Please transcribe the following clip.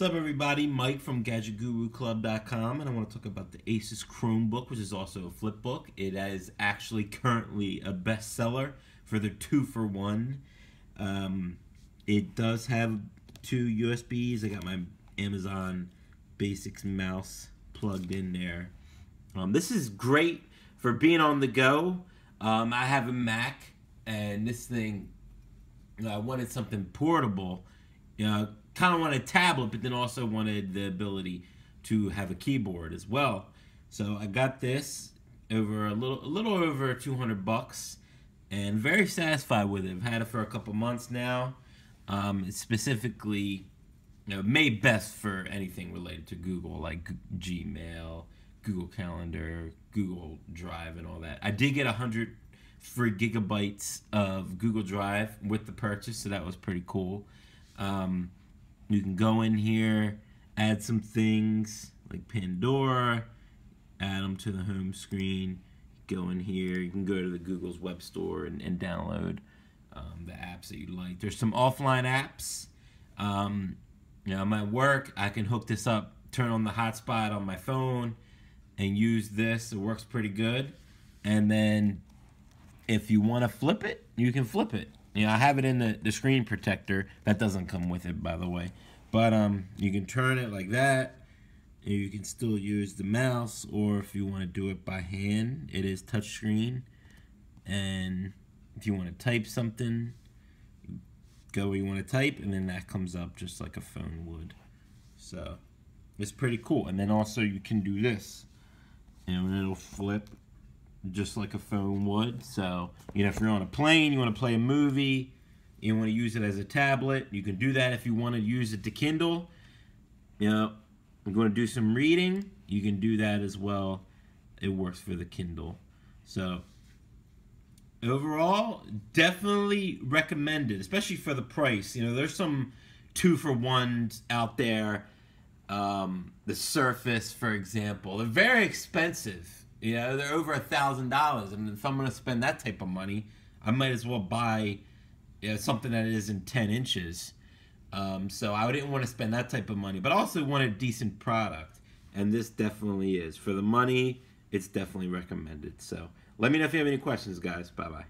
What's up everybody, Mike from GadgetGuruClub.com, and I want to talk about the Asus Chromebook, which is also a flipbook. It is actually currently a bestseller for the 2-for-1. It does have two USBs. I got my Amazon Basics mouse plugged in there. This is great for being on the go. I have a Mac, and this thing, I wanted something portable. Kind of wanted a tablet, but then also wanted the ability to have a keyboard as well. So I got this over a little over 200 bucks, and very satisfied with it. I've had it for a couple months now. It's specifically made best for anything related to Google, like Gmail, Google Calendar, Google Drive, and all that. I did get 100 free gigabytes of Google Drive with the purchase, so that was pretty cool. You can go in here, add some things like Pandora, add them to the home screen. Go in here, you can go to the Google's web store and download the apps that you like. There's some offline apps. I'm at work, I can hook this up, turn on the hotspot on my phone, and use this. It works pretty good. And then if you want to flip it, you can flip it. I have it in the screen protector. That doesn't come with it, by the way. But you can turn it like that. And you can still use the mouse, or if you want to do it by hand, it is touchscreen. And if you want to type something, go where you want to type, and then that comes up just like a phone would. So it's pretty cool. And then also you can do this, and it'll flip just like a phone would. So if you're on a plane, you want to play a movie, you want to use it as a tablet, you can do that. If you want to use it to Kindle, I'm going to do some reading, you can do that as well. It works for the Kindle. So overall, definitely recommended, especially for the price. There's some 2-for-1s out there. The Surface, for example, they're very expensive. They're over $1,000, and if I'm going to spend that type of money, I might as well buy something that isn't 10 inches. So I didn't want to spend that type of money, but I also want a decent product, and this definitely is. For the money, it's definitely recommended. So let me know if you have any questions, guys. Bye-bye.